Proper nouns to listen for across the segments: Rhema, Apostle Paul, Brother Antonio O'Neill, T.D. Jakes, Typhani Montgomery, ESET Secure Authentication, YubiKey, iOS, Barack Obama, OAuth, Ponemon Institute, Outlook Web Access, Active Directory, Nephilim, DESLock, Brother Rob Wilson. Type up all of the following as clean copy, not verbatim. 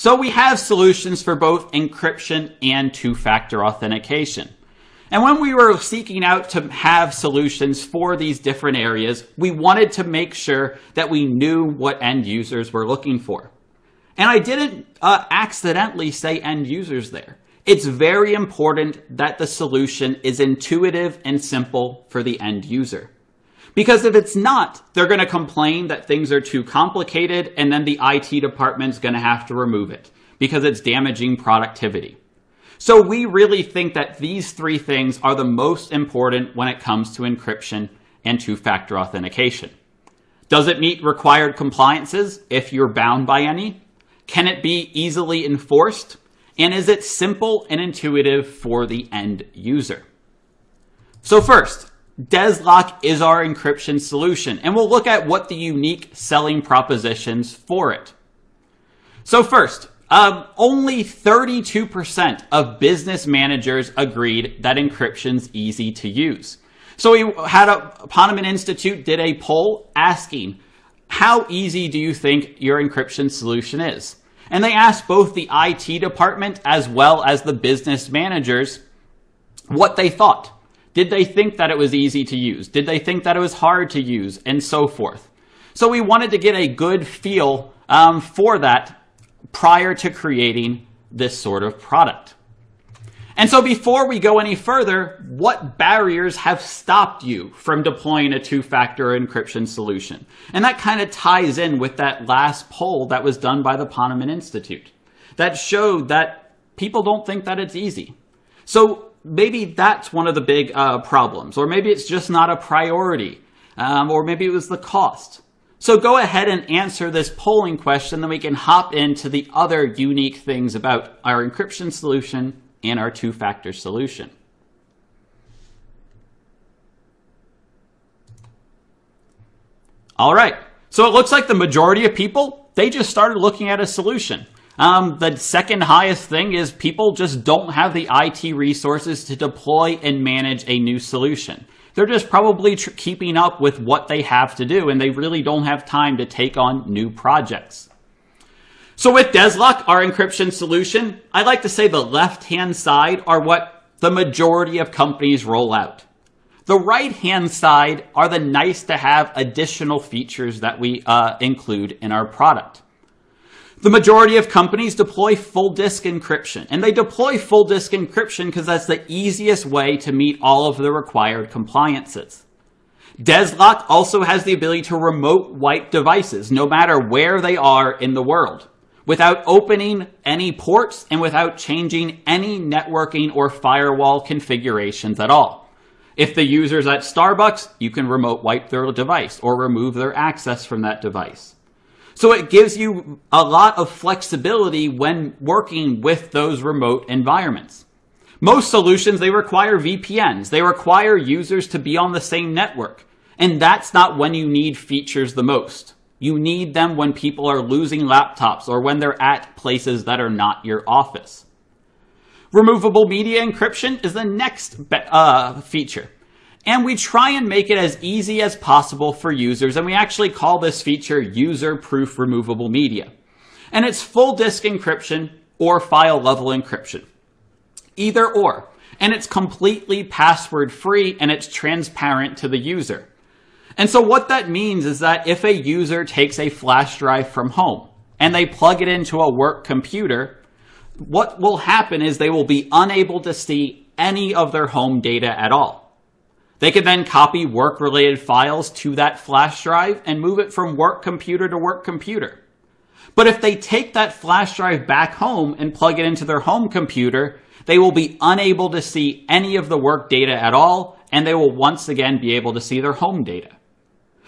So we have solutions for both encryption and two-factor authentication. And when we were seeking out to have solutions for these different areas, we wanted to make sure that we knew what end users were looking for. And I didn't accidentally say end users there. It's very important that the solution is intuitive and simple for the end user. Because if it's not, they're going to complain that things are too complicated, and then the IT department's going to have to remove it because it's damaging productivity. So we really think that these three things are the most important when it comes to encryption and two-factor authentication. Does it meet required compliances if you're bound by any? Can it be easily enforced? And is it simple and intuitive for the end user? So first, DESLock is our encryption solution, and we'll look at what the unique selling propositions for it. So first, only 32% of business managers agreed that encryption's easy to use. So we had Ponemon Institute did a poll asking, how easy do you think your encryption solution is? And they asked both the IT department as well as the business managers what they thought. Did they think that it was easy to use? Did they think that it was hard to use? And so forth. So we wanted to get a good feel for that prior to creating this sort of product. And so before we go any further, what barriers have stopped you from deploying a two-factor encryption solution? And that kind of ties in with that last poll that was done by the Ponemon Institute that showed that people don't think that it's easy. So maybe that's one of the big problems, or maybe it's just not a priority, or maybe it was the cost. So go ahead and answer this polling question, then we can hop into the other unique things about our encryption solution and our two-factor solution. All right, so it looks like the majority of people, they just started looking at a solution. The second highest thing is people just don't have the IT resources to deploy and manage a new solution. They're just probably keeping up with what they have to do, and they really don't have time to take on new projects. So with DESLock, our encryption solution, I'd like to say the left-hand side are what the majority of companies roll out. The right-hand side are the nice-to-have additional features that we include in our product. The majority of companies deploy full disk encryption, and they deploy full disk encryption because that's the easiest way to meet all of the required compliances. DESLock also has the ability to remote wipe devices, no matter where they are in the world, without opening any ports and without changing any networking or firewall configurations at all. If the user's at Starbucks, you can remote wipe their device or remove their access from that device. So it gives you a lot of flexibility when working with those remote environments. Most solutions, they require VPNs. They require users to be on the same network. And that's not when you need features the most. You need them when people are losing laptops or when they're at places that are not your office. Removable media encryption is the next feature. And we try and make it as easy as possible for users, and we actually call this feature user-proof removable media. And it's full disk encryption or file-level encryption, either or. And it's completely password-free, and it's transparent to the user. And so what that means is that if a user takes a flash drive from home and they plug it into a work computer, what will happen is they will be unable to see any of their home data at all. They could then copy work-related files to that flash drive and move it from work computer to work computer. But if they take that flash drive back home and plug it into their home computer, they will be unable to see any of the work data at all, and they will once again be able to see their home data.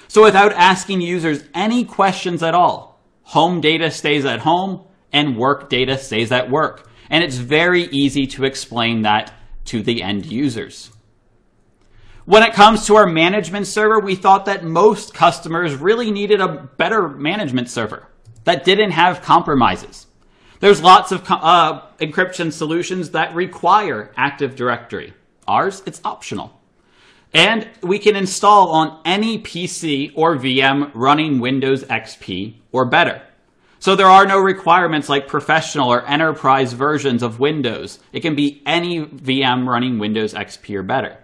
So without asking users any questions at all, home data stays at home and work data stays at work. And it's very easy to explain that to the end users. When it comes to our management server, we thought that most customers really needed a better management server that didn't have compromises. There's lots of encryption solutions that require Active Directory. Ours, it's optional. And we can install on any PC or VM running Windows XP or better. So there are no requirements like professional or enterprise versions of Windows. It can be any VM running Windows XP or better.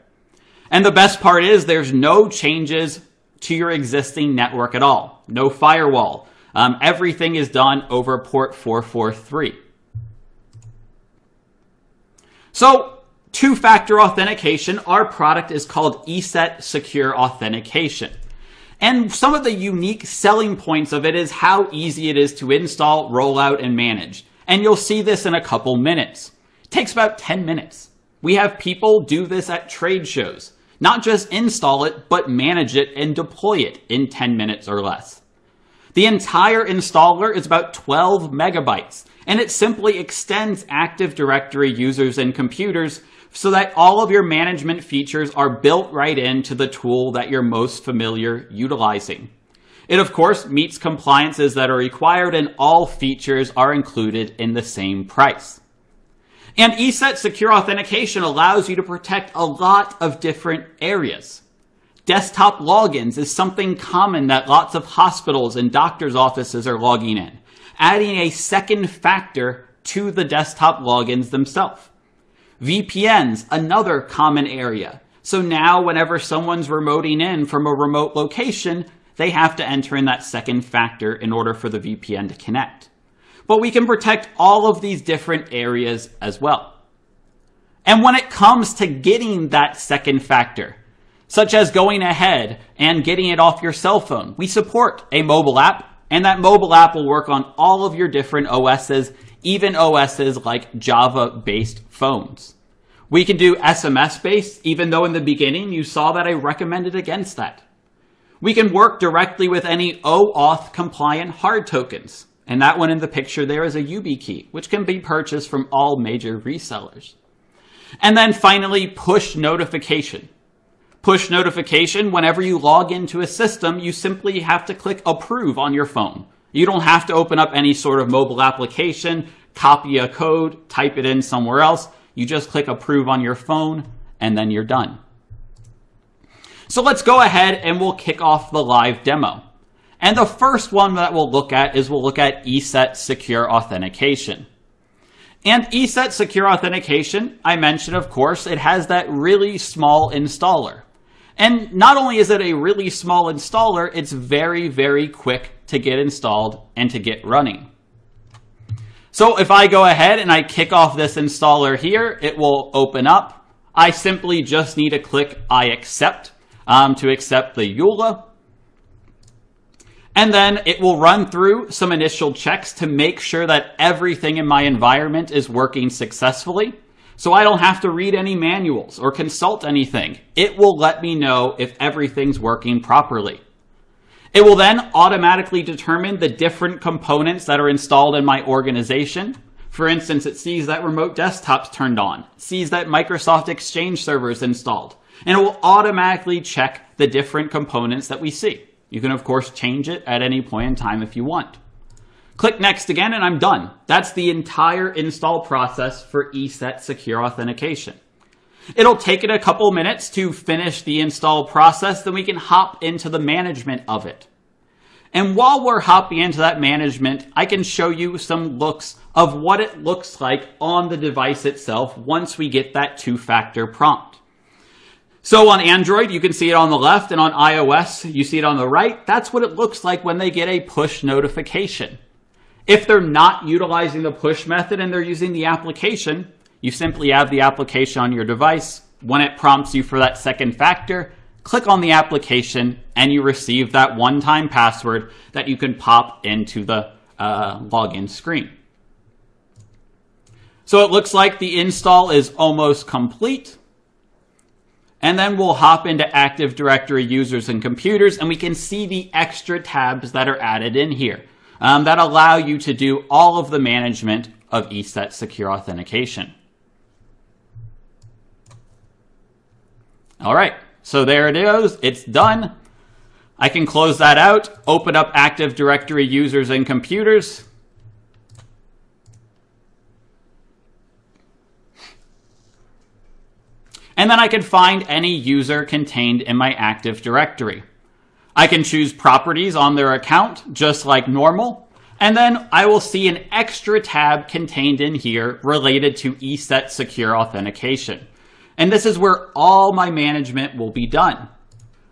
And the best part is there's no changes to your existing network at all. No firewall. Everything is done over port 443. So two-factor authentication, our product is called ESET Secure Authentication. And some of the unique selling points of it is how easy it is to install, roll out, and manage. And you'll see this in a couple minutes. It takes about 10 minutes. We have people do this at trade shows. Not just install it, but manage it and deploy it in 10 minutes or less. The entire installer is about 12 megabytes, and it simply extends Active Directory users and computers so that all of your management features are built right into the tool that you're most familiar utilizing. It, of course, meets compliances that are required, and all features are included in the same price. And ESET Secure Authentication allows you to protect a lot of different areas. Desktop logins is something common that lots of hospitals and doctors' offices are logging in, adding a second factor to the desktop logins themselves. VPNs, another common area. So now whenever someone's remoting in from a remote location, they have to enter in that second factor in order for the VPN to connect. But we can protect all of these different areas as well. And when it comes to getting that second factor, such as going ahead and getting it off your cell phone, we support a mobile app, and that mobile app will work on all of your different OSs, even OSs like Java-based phones. We can do SMS-based, even though in the beginning you saw that I recommended against that. We can work directly with any OAuth compliant hard tokens. And that one in the picture there is a YubiKey, which can be purchased from all major resellers. And then finally, push notification. Push notification, whenever you log into a system, you simply have to click approve on your phone. You don't have to open up any sort of mobile application, copy a code, type it in somewhere else. You just click approve on your phone, and then you're done. So let's go ahead and we'll kick off the live demo. And the first one that we'll look at ESET Secure Authentication. And ESET Secure Authentication, I mentioned, of course, it has that really small installer. And not only is it a really small installer, it's very, very quick to get installed and to get running. So if I go ahead and I kick off this installer here, it will open up. I simply just need to click I accept to accept the EULA. And then it will run through some initial checks to make sure that everything in my environment is working successfully. So I don't have to read any manuals or consult anything. It will let me know if everything's working properly. It will then automatically determine the different components that are installed in my organization. For instance, it sees that remote desktop's turned on, it sees that Microsoft Exchange server is installed, and it will automatically check the different components that we see. You can, of course, change it at any point in time if you want. Click Next again, and I'm done. That's the entire install process for ESET Secure Authentication. It'll take it a couple minutes to finish the install process, then we can hop into the management of it. And while we're hopping into that management, I can show you some looks of what it looks like on the device itself once we get that two-factor prompt. So on Android, you can see it on the left, and on iOS, you see it on the right. That's what it looks like when they get a push notification. If they're not utilizing the push method and they're using the application, you simply have the application on your device. When it prompts you for that second factor, click on the application and you receive that one-time password that you can pop into the login screen. So it looks like the install is almost complete. And then we'll hop into Active Directory users and computers, and we can see the extra tabs that are added in here. That allow you to do all of the management of ESET Secure Authentication. All right, so there it is. It's done. I can close that out, open up Active Directory users and computers. And then I can find any user contained in my Active Directory. I can choose properties on their account just like normal. And then I will see an extra tab contained in here related to ESET Secure Authentication. And this is where all my management will be done.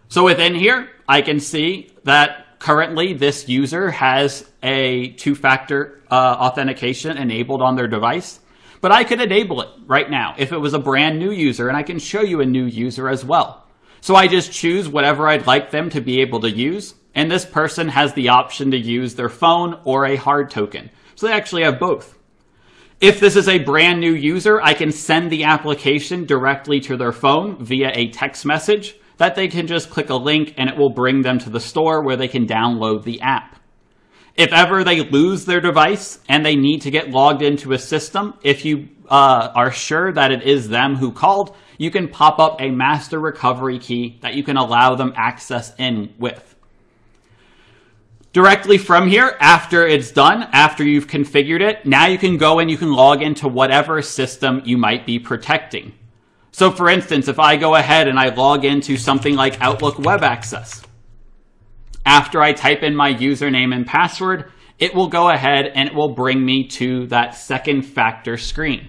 So within here, I can see that currently this user has a two-factor authentication enabled on their device, but I could enable it right now if it was a brand new user, and I can show you a new user as well. So I just choose whatever I'd like them to be able to use, and this person has the option to use their phone or a hard token. So they actually have both. If this is a brand new user, I can send the application directly to their phone via a text message that they can just click a link and it will bring them to the store where they can download the app. If ever they lose their device and they need to get logged into a system, if you are sure that it is them who called, you can pop up a master recovery key that you can allow them access in with. Directly from here, after it's done, after you've configured it, now you can go and you can log into whatever system you might be protecting. So for instance, if I go ahead and I log into something like Outlook Web Access, after I type in my username and password, it will go ahead and it will bring me to that second factor screen,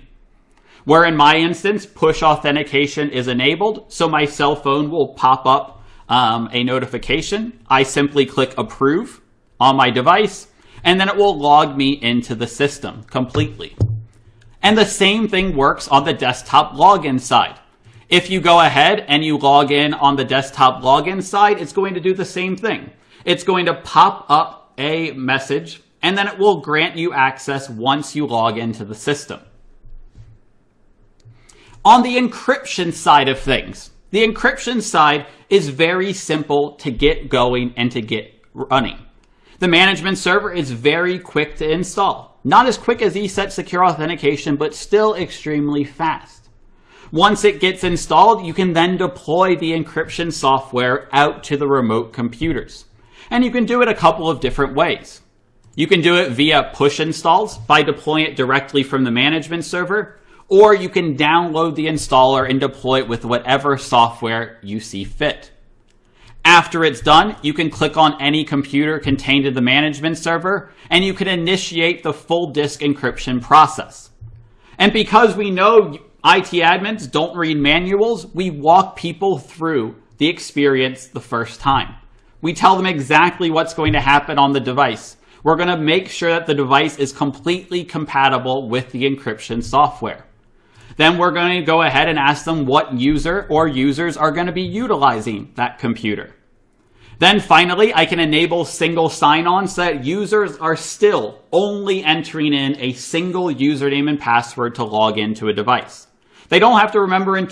where in my instance, push authentication is enabled, so my cell phone will pop up a notification. I simply click approve on my device, and then it will log me into the system completely. And the same thing works on the desktop login side. If you go ahead and you log in on the desktop login side, it's going to do the same thing. It's going to pop up a message, and then it will grant you access once you log into the system. On the encryption side of things, the encryption side is very simple to get going and to get running. The management server is very quick to install. Not as quick as ESET Secure Authentication, but still extremely fast. Once it gets installed, you can then deploy the encryption software out to the remote computers. And you can do it a couple of different ways. You can do it via push installs by deploying it directly from the management server, or you can download the installer and deploy it with whatever software you see fit. After it's done, you can click on any computer contained in the management server, and you can initiate the full disk encryption process. And because we know IT admins don't read manuals, we walk people through the experience the first time. We tell them exactly what's going to happen on the device. We're going to make sure that the device is completely compatible with the encryption software. Then we're going to go ahead and ask them what user or users are going to be utilizing that computer. Then finally, I can enable single sign-on so that users are still only entering in a single username and password to log into a device. They don't have to remember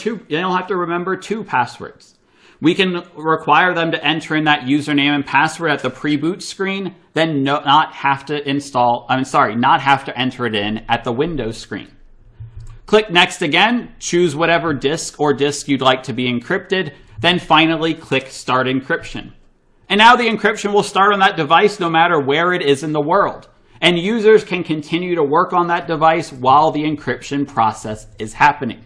two passwords. We can require them to enter in that username and password at the pre-boot screen, then not have to enter it in at the Windows screen. Click Next again, choose whatever disk or disk you'd like to be encrypted, then finally click Start Encryption. And now the encryption will start on that device no matter where it is in the world. And users can continue to work on that device while the encryption process is happening.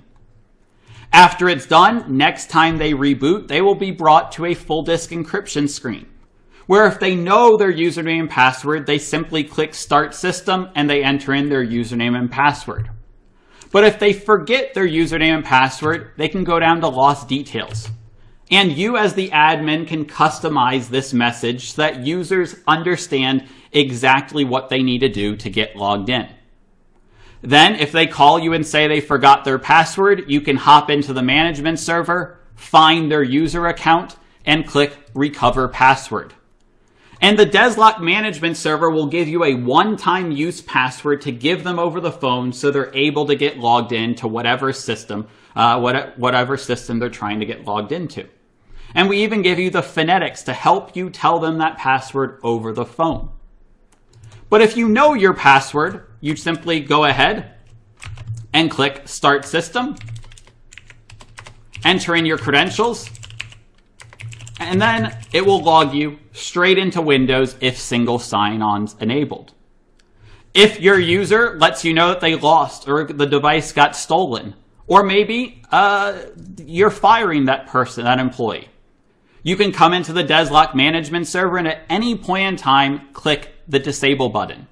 After it's done, next time they reboot, they will be brought to a full disk encryption screen, where if they know their username and password, they simply click Start System and they enter in their username and password. But if they forget their username and password, they can go down to Lost Details. And you as the admin can customize this message so that users understand exactly what they need to do to get logged in. Then if they call you and say they forgot their password, you can hop into the management server, find their user account, and click Recover Password. And the DESLock management server will give you a one-time use password to give them over the phone so they're able to get logged in to whatever system they're trying to get logged into. And we even give you the phonetics to help you tell them that password over the phone. But if you know your password, you simply go ahead and click Start System, enter in your credentials, and then it will log you straight into Windows if single sign-on's enabled. If your user lets you know that they lost or the device got stolen, or maybe you're firing that person, that employee, you can come into the DESLock management server and at any point in time, click the disable button.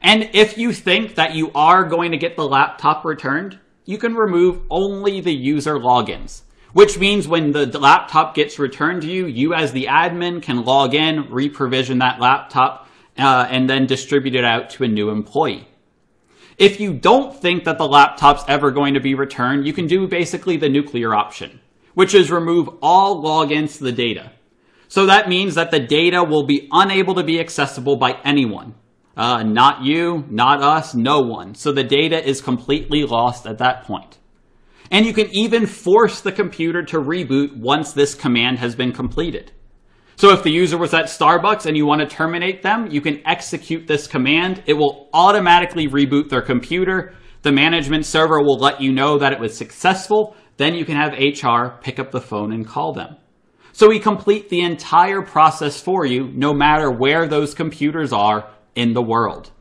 And if you think that you are going to get the laptop returned, you can remove only the user logins, which means when the laptop gets returned to you, you as the admin can log in, re-provision that laptop, and then distribute it out to a new employee. If you don't think that the laptop's ever going to be returned, you can do basically the nuclear option, which is remove all logins to the data. So that means that the data will be unable to be accessible by anyone. Not you, not us, no one. So the data is completely lost at that point. And you can even force the computer to reboot once this command has been completed. So if the user was at Starbucks and you want to terminate them, you can execute this command. It will automatically reboot their computer. The management server will let you know that it was successful. Then you can have HR pick up the phone and call them. So we complete the entire process for you, no matter where those computers are in the world.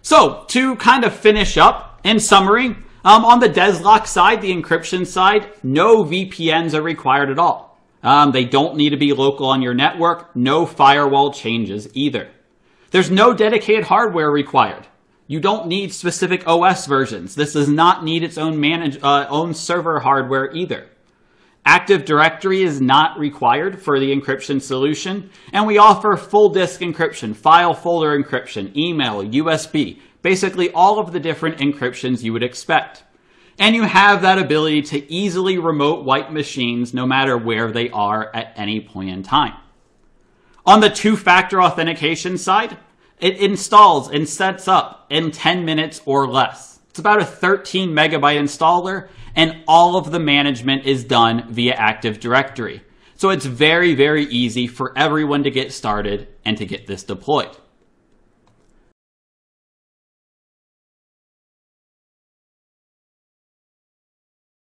So to kind of finish up, in summary, on the DESLock side, the encryption side, no VPNs are required at all. They don't need to be local on your network. No firewall changes either. There's no dedicated hardware required. You don't need specific OS versions. This does not need its own own server hardware either. Active Directory is not required for the encryption solution, and we offer full disk encryption, file folder encryption, email, USB, basically all of the different encryptions you would expect. And you have that ability to easily remote wipe machines no matter where they are at any point in time. On the two-factor authentication side, it installs and sets up in 10 minutes or less. It's about a 13 megabyte installer, and all of the management is done via Active Directory. So it's very, very easy for everyone to get started and to get this deployed.